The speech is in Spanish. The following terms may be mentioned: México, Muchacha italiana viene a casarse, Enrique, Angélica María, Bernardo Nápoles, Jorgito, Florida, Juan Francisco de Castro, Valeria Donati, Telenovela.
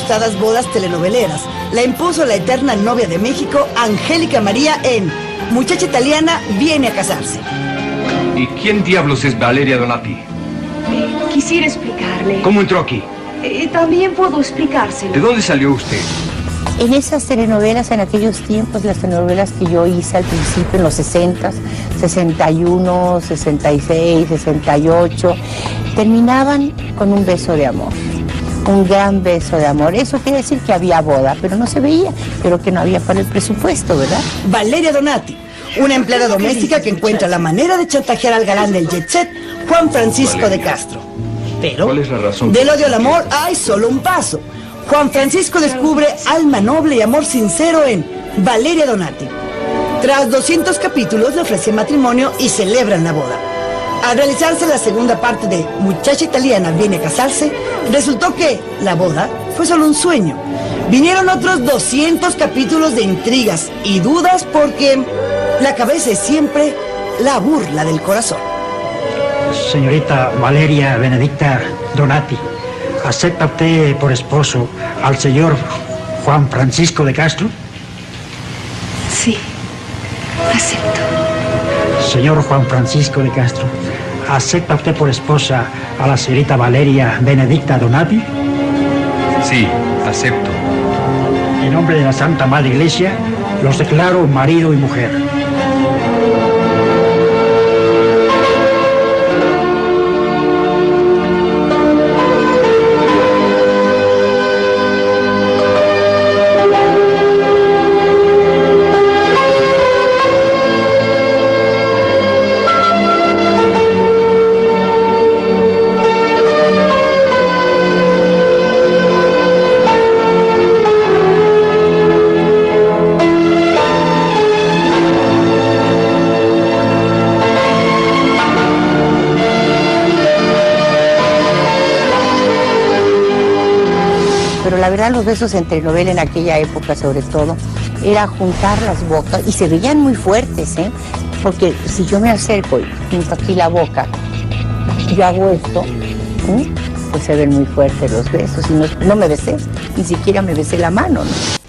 gustadas bodas telenoveleras. La impuso la eterna novia de México, Angélica María, en Muchacha italiana viene a casarse. ¿Y quién diablos es Valeria Donati? Quisiera explicarle. ¿Cómo entró aquí? También puedo explicárselo. ¿De dónde salió usted? En esas telenovelas, en aquellos tiempos, las telenovelas que yo hice al principio, en los 60, 61, 66, 68, terminaban con un beso de amor, un gran beso de amor. Eso quiere decir que había boda, pero no se veía, pero que no había para el presupuesto, ¿verdad? Valeria Donati, una empleada doméstica que encuentra la manera de chantajear al galán del jet set, Juan Francisco de Castro. Pero ¿cuál es la razón? Del odio al amor hay solo un paso. Juan Francisco descubre alma noble y amor sincero en Valeria Donati. Tras 200 capítulos le ofrece matrimonio y celebran la boda. Al realizarse la segunda parte de Muchacha italiana viene a casarse, resultó que la boda fue solo un sueño. Vinieron otros 200 capítulos de intrigas y dudas porque la cabeza es siempre la burla del corazón. Señorita Valeria Benedicta Donati, ¿acepta usted por esposo al señor Juan Francisco de Castro? Sí, acepto. Señor Juan Francisco de Castro, ¿acepta usted por esposa a la señorita Valeria Benedicta Donati? Sí, acepto. En nombre de la Santa Madre Iglesia, los declaro marido y mujer. Pero la verdad, los besos en telenovela en aquella época, sobre todo, era juntar las bocas, y se veían muy fuertes, ¿eh? Porque si yo me acerco y junto aquí la boca, yo hago esto, ¿eh? Pues se ven muy fuertes los besos, y no me besé, ni siquiera me besé la mano, ¿no?